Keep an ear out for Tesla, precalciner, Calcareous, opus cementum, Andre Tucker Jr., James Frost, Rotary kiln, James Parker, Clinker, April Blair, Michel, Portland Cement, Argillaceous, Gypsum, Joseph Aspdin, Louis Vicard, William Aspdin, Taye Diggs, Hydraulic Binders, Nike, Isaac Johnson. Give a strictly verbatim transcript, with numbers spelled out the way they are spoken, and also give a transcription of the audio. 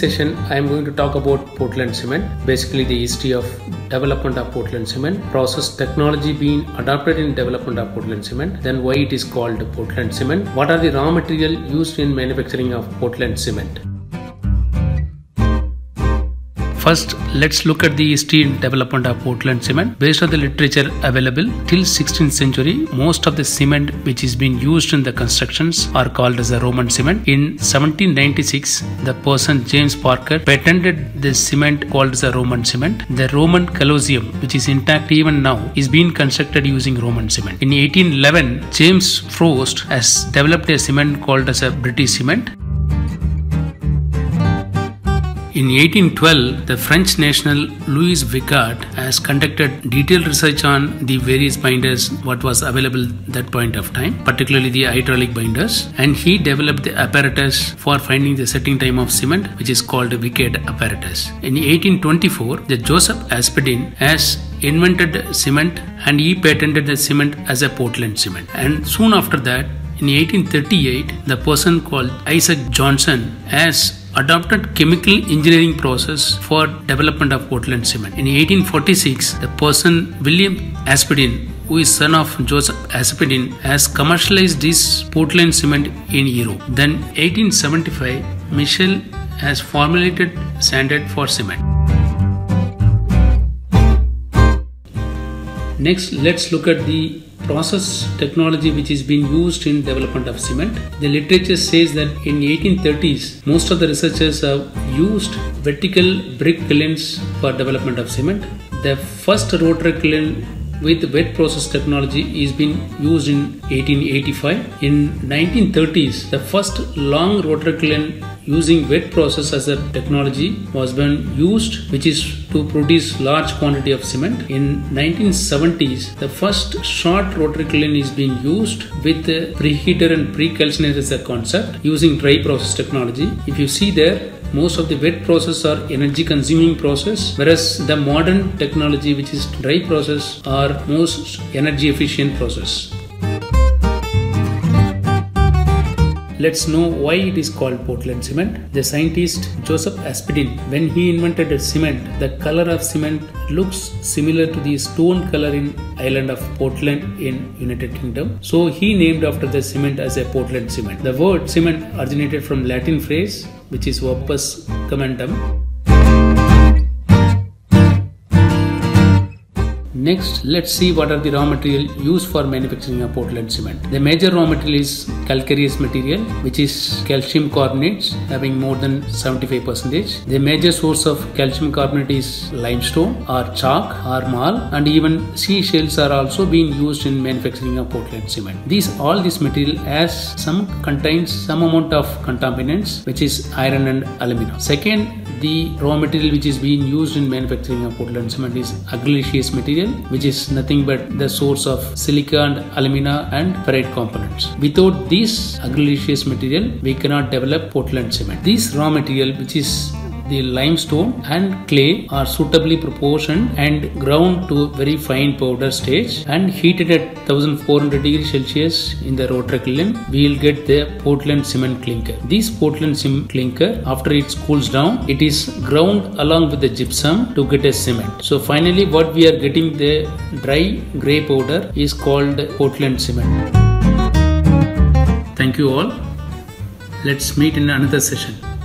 this session, I am going to talk about Portland Cement, basically the history of development of Portland Cement, process technology being adopted in development of Portland Cement, then why it is called Portland Cement, what are the raw material used in manufacturing of Portland Cement. First, let's look at the history and development of Portland cement. Based on the literature available, till sixteenth century, most of the cement which is being used in the constructions are called as the Roman cement. In seventeen ninety-six, the person James Parker patented this cement called as the Roman cement. The Roman Colosseum, which is intact even now, is being constructed using Roman cement. In eighteen eleven, James Frost has developed a cement called as a British cement. In eighteen twelve, the French national Louis Vicard has conducted detailed research on the various binders what was available at that point of time, particularly the hydraulic binders, and he developed the apparatus for finding the setting time of cement, which is called the Vicard apparatus. In eighteen twenty-four, the Joseph Aspdin has invented cement and he patented the cement as a Portland cement. And soon after that, in eighteen thirty-eight, the person called Isaac Johnson has adopted chemical engineering process for development of Portland cement. In eighteen forty-six, the person William Aspdin, who is son of Joseph Aspdin, has commercialized this Portland cement in Europe. Then eighteen seventy-five, Michel has formulated standard for cement. Next, let's look at the process technology which is being used in development of cement. The literature says that in eighteen thirties, most of the researchers have used vertical brick kilns for development of cement. The first rotary kiln with wet process technology is being used in eighteen eighty-five. In nineteen thirties, the first long rotary kiln using wet process as a technology was being used, which is to produce large quantity of cement. In nineteen seventies, the first short rotary kiln is being used with the preheater and precalciner as a concept using dry process technology. If you see there, most of the wet process are energy consuming process, whereas the modern technology, which is dry process, are most energy efficient process. Let's know why it is called Portland cement. The scientist Joseph Aspdin, when he invented a cement, the color of cement looks similar to the stone color in island of Portland in United Kingdom. So he named after the cement as a Portland cement. The word cement originated from Latin phrase, which is opus cementum. Next, let's see what are the raw material used for manufacturing of Portland cement. The major raw material is calcareous material, which is calcium carbonates having more than seventy-five percent. The major source of calcium carbonate is limestone or chalk or marl, and even seashells are also being used in manufacturing of Portland cement. These all this material has some contains some amount of contaminants, which is iron and aluminum. Second, the raw material which is being used in manufacturing of Portland cement is argillaceous material, which is nothing but the source of silica and alumina and ferrite components. Without this argillaceous material, we cannot develop Portland cement. This raw material, which is the limestone and clay, are suitably proportioned and ground to very fine powder stage and heated at one thousand four hundred degrees Celsius in the rotary kiln. We will get the Portland cement clinker. This Portland cement clinker, after it cools down, it is ground along with the gypsum to get a cement. So finally, what we are getting, the dry grey powder, is called Portland cement. Thank you all. Let's meet in another session.